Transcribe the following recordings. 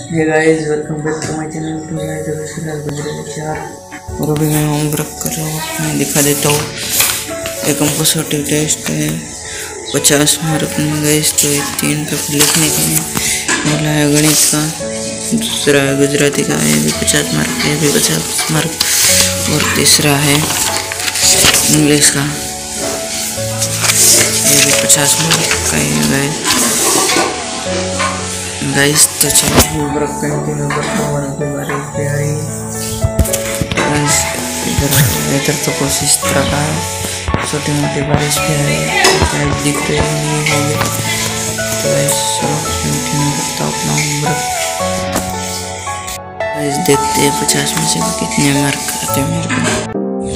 Hey guys welcome back to my channel to my और अभी मैं होमवर्क कर रहा हूँ। मैं दिखा देता हूँ, एक कंपल्सरी टेस्ट है 50 मार्क में गाइस। तो ये 3 पेपर लिखने के हैं, पहला है गणित का, दूसरा है गुजराती का, ये भी 50 मार्क है, भी 50 मार्क, और तीसरा है इंग्लिश का, ये भी 50 मार्क का है गाइस। तो चलो होमवर्क कंटिन्यू करता हूँ। इधर तो कुछ इस तरह का छोटी मोटी बारिश भी आई दिख रही है। तो कंटिन्यू करता हूँ अपना होमवर्क। देखते हैं 50 में से कितने मार्क आते हैं मेरे को।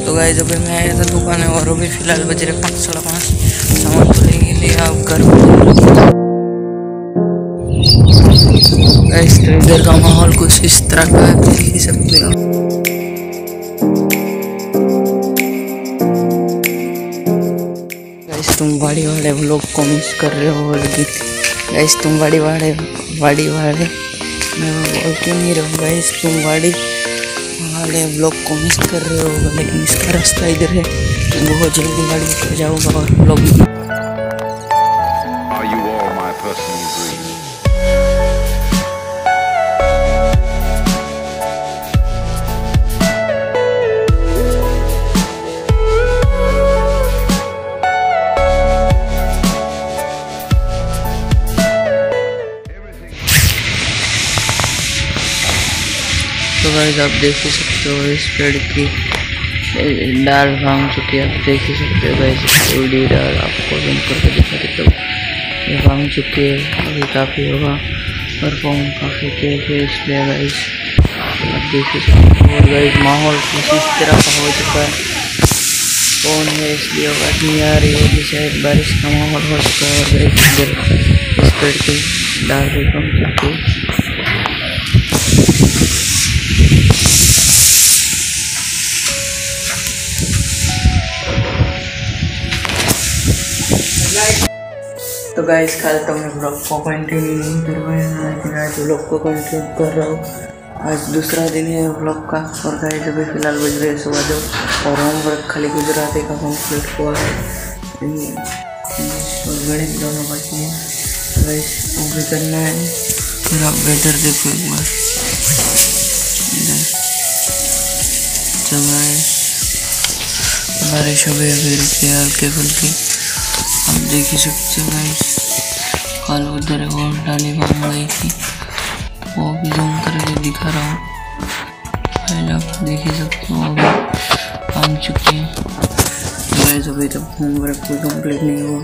तो गाइस अभी मैं आया था दुकान है और अभी फिलहाल बज रहे 5:05। सामान तो लेंगे लिया आप घर। इधर का माहौल कुछ इस तरह का है, देख सकते हो। गाइस तुम वाड़ी वाले व्लॉग को मिस कर रहे हो, गाइस तुम वाड़ी वाले मैं बोलती नहीं रहूँ। गाइस तुम वाड़ी वाले व्लॉग को मिस कर रहे हो, लेकिन इसका रास्ता इधर है। बहुत जल्दी वाड़ी पे जाऊँगा और व्लॉग। तो गाइस आप देख ही सकते हो इस पेड़ की डाल भांग चुकी है। आप देख ही सकते हो गाइस, उड़ी डाल आपको जूम करके दिखा देता हूँ। ये भांग चुकी है, अभी काफ़ी होगा और फॉर्म काफ़ी तेज है, इसलिए गाइस आप देख ही सकते हो। गाइस माहौल किसी तरह का हो चुका है, फोन है इसलिए आवाज़ नहीं आ रही होगी, शायद बारिश का माहौल हो चुका है। और इस पेड़ की डाल भी कम चुकी है। तो गाइस कल तो मैं ब्लॉग को कंटिन्यू नहीं कर पाया, लेकिन आज ब्लॉग को कंटिन्यू कर रहा हूँ। आज दूसरा दिन है ब्लॉग का। और गाइस अभी फिलहाल बज रहे सुबह दो और होमवर्क खाली गुजराती का कंप्लीट हुआ है और गणित दोनों बाकी हैं। तो गाइस कंप्लीट करना है। फिर आप वेदर देखो एक बार, बारिश हो गई अभी रुकी हल्के फुल्की, आप देख ही सकते हो। गाइस कल उधर और डाली बम गई थी, वो भी जूम करके दिखा रहा हूँ। पहले आप देख ही सकते हो अभी आ चुके हैं। गाइस अभी तक होमवर्क कोई कंप्लीट नहीं हुआ,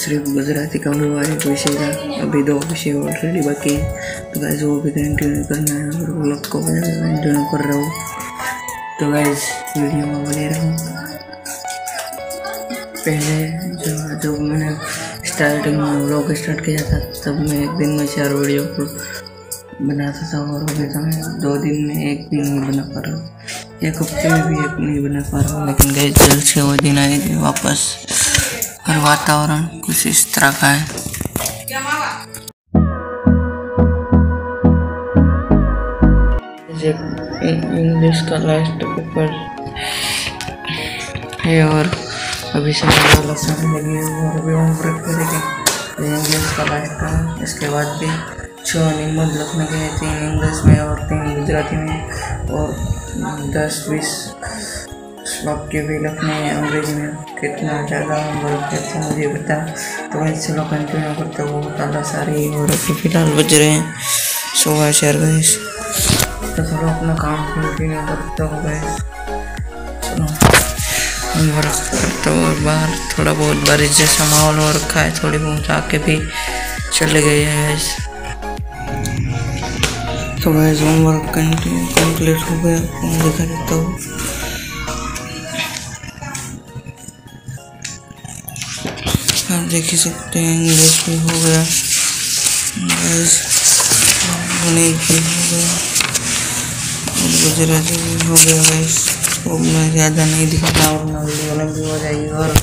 सिर्फ गुजराती का हुआ है विषय का। अभी 2 विषय ऑलरेडी बाकी हैं, तो गाइस वो भी कंटिन्यू करना है और व्लॉग को कंटिन्यू कर रहा हूँ। तो गाइस वीडियो में बने रहो। पहले जब मैंने स्टार्टिंग में व्लॉग स्टार्ट किया था, तब मैं एक दिन में 4 वीडियो बनाता था और अभी तो मैं 2 दिन में एक भी नहीं बना पा रहा हूँ, एक हफ्ते में भी एक नहीं बना पा रहा हूँ। लेकिन गए जल्द से वो दिन आएगी वापस। और वातावरण कुछ इस तरह का है। इंग्लिश का लास्ट पेपर है और अभी समय वाला समय लगे और अभी होमवर्क करेंगे। इंग्लिश का लास्ट का, इसके बाद भी 6 निबंध लिखने के 3 इंग्लिश में और 3 गुजराती में और 10-20 वाक्य भी लिखने हैं अंग्रेजी में। कितना ज़्यादा होमवर्क करते हैं मुझे बता। तो वही चलो कंटिन्यू करते हो ताला सारी। और अभी फिलहाल बज रहे हैं 7:15 गैस। तो चलो अपना काम कंटिन्यू करता हूँ गैस। चलो होमवर्क करता हूँ। और बाहर थोड़ा बहुत बारिश जैसा माहौल हो रखा है, थोड़ी बहुत आके भी चले गए हैं। तो गाइस होमवर्क कंप्लीट हो गया, दिखा देता हूँ। आप देख ही सकते हैं इंग्लिश भी हो गया, गणित भी हो गया और गुजराती भी हो गया। गाइस वो मैं ज़्यादा नहीं दिखाता और मैं अलग भी हो जाएगी। और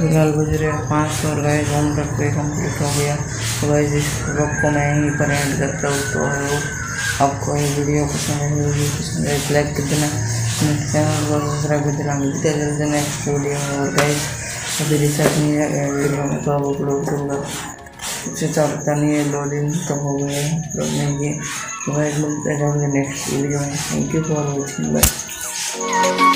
फिलहाल गुजरे 5 और गाइस होमवर्क पे कंप्लीट हो गया। तो गाइस इस ब्लॉग को मैं ही पर एंड करता हूँ। तो आपको ये वीडियो पसंद है तो लाइक कर देना, चैनल को सब्सक्राइब कर देना। मिलते हैं नेक्स्ट वीडियो में। और गाइस अभी रिचार्ज नहीं है वीडियो में तो आप अपलोड करूँगा, उससे पता नहीं है 2 दिन तक हो गए अपलोड नहीं किए। तो गाइस मिलते हैं नेक्स्ट वीडियो में। Thank you for watching. Bye.